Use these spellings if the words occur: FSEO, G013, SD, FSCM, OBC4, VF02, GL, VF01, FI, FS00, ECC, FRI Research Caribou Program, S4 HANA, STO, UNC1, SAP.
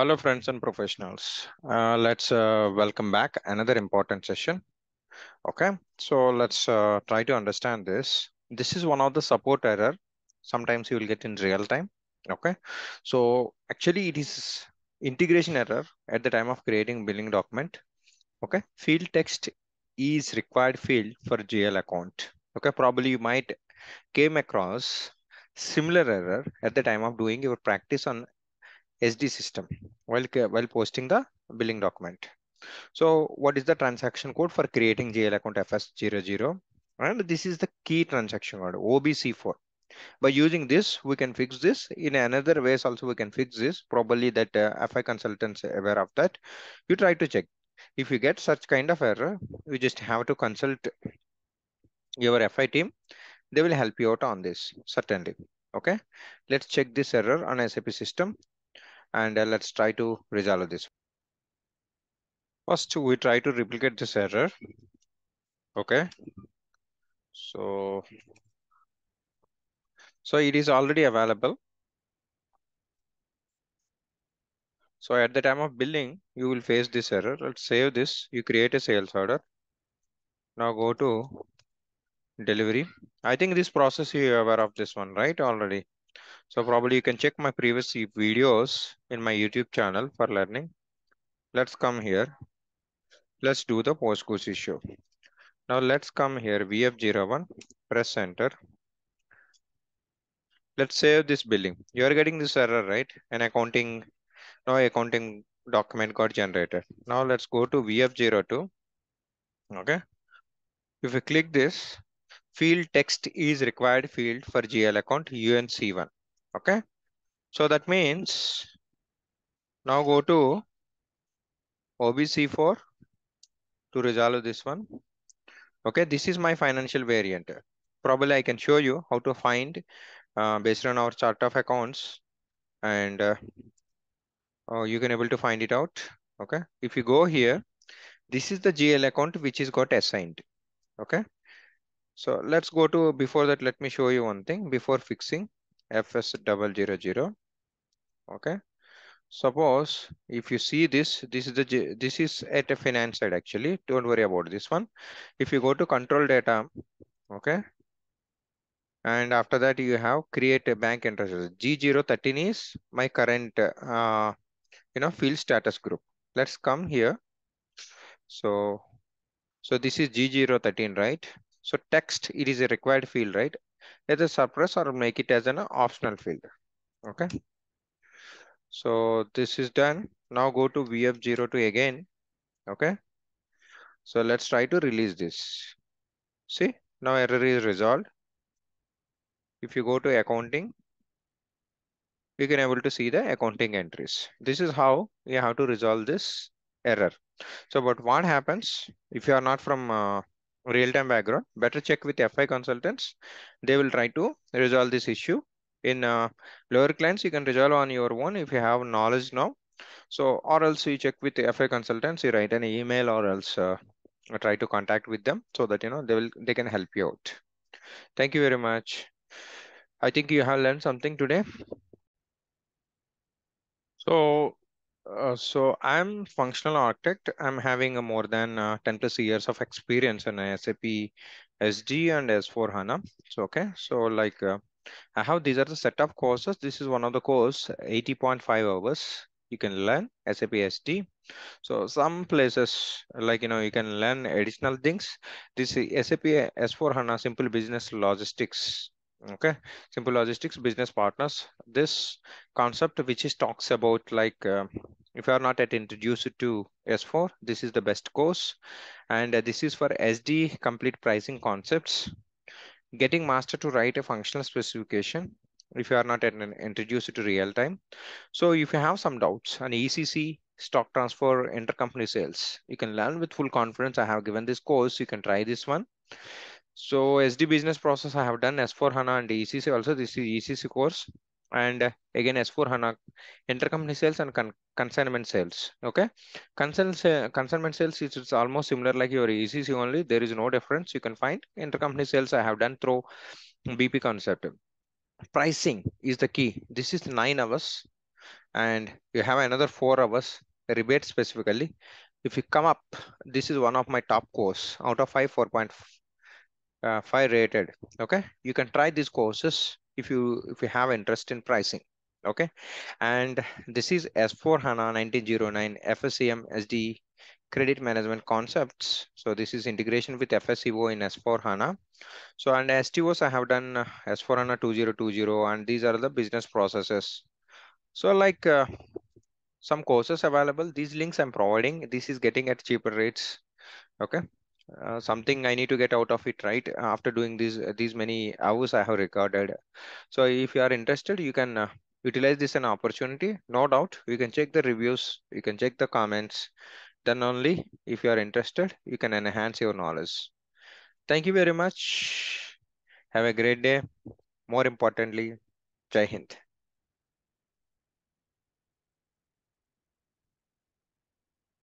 Hello friends and professionals, let's welcome back another important session. Okay, so let's try to understand this. This is one of the support error sometimes you will get in real time. Okay, so actually it is integration error at the time of creating billing document. Okay, field text is required field for GL account. Okay, probably you might came across similar error at the time of doing your practice on SD system while posting the billing document. So what is the transaction code for creating GL account FS00? And this is the key transaction code OBC4. By using this, we can fix this. In another ways also we can fix this. Probably that FI consultants are aware of that. You try to check. If you get such kind of error, you just have to consult your FI team. They will help you out on this, certainly. Okay, let's check this error on SAP system. And let's try to resolve this. First, we try to replicate this error. Okay. So it is already available. So at the time of billing, you will face this error. Let's save this. You create a sales order. Now go to delivery. I think this process you are aware of this one, right? Already. So probably you can check my previous videos in my YouTube channel for learning. Let's come here. Let's do the PostGoose issue. Now let's come here, VF01, press enter. Let's save this billing. You are getting this error, right? An accounting, no accounting document got generated. Now let's go to VF02. Okay. If you click this, field text is required field for GL account UNC1. Okay, so that means now go to OBC4 to resolve this one. Okay, this is my financial variant. Probably I can show you how to find based on our chart of accounts, and you can able to find it out. Okay, if you go here, this is the GL account which is got assigned. Okay, so let's go to before that. Let me show you one thing before fixing FS000. Okay, suppose if you see this, this is at a finance side actually. Don't worry about this one. If you go to control data, okay, and after that you have create a bank interest. G013 is my current, field status group. Let's come here. So this is G013, right? So text, it is a required field, right? Either suppress or make it as an optional field. Okay, so this is done. Now go to VF02 again. Okay, so let's try to release this. See, now error is resolved. If you go to accounting, you can able to see the accounting entries. This is how you have to resolve this error. So but what happens if you are not from real-time background, better check with FI consultants. They will try to resolve this issue. In lower clients, you can resolve on your own if you have knowledge now. So, or else you check with the FI consultants, you write an email or else try to contact with them so that, they can help you out. Thank you very much. I think you have learned something today. So I'm functional architect. I'm having a more than 10 plus years of experience in SAP SD and S4 HANA. So, okay. So like I have, these are the set of courses. This is one of the course, 80.5 hours. You can learn SAP SD. So some places like, you can learn additional things. This is SAP S4 HANA Simple Business Logistics. Okay, simple logistics business partners. This concept which is talks about like if you are not yet introduced to S4, this is the best course, and this is for SD complete pricing concepts. Getting master to write a functional specification. If you are not introduced to real time, so if you have some doubts on ECC, stock transfer, intercompany sales, you can learn with full confidence. I have given this course. You can try this one. So SD business process I have done S4 HANA and ECC also. This is ECC course, and again S4 HANA intercompany sales and consignment sales. Okay, consignment sales is almost similar like your ECC only. There is no difference. You can find intercompany sales I have done through BP concept. Pricing is the key. This is 9 hours. and you have another 4 hours rebate specifically. If you come up, this is one of my top course out of 5, 4.5 rated. Okay, you can try these courses if you have interest in pricing. Okay, and this is S4 HANA 1909 FSCM SD credit management concepts. So this is integration with FSEO in S4 HANA. So and STOs I have done S4 HANA 2020, and these are the business processes. So like some courses available, these links I'm providing, this is getting at cheaper rates. Okay, something I need to get out of it, right? After doing these many hours I have recorded. So if you are interested, you can utilize this an opportunity, no doubt. You can check the reviews, you can check the comments. Then only if you are interested, you can enhance your knowledge. Thank you very much. Have a great day. More importantly, Jai Hind.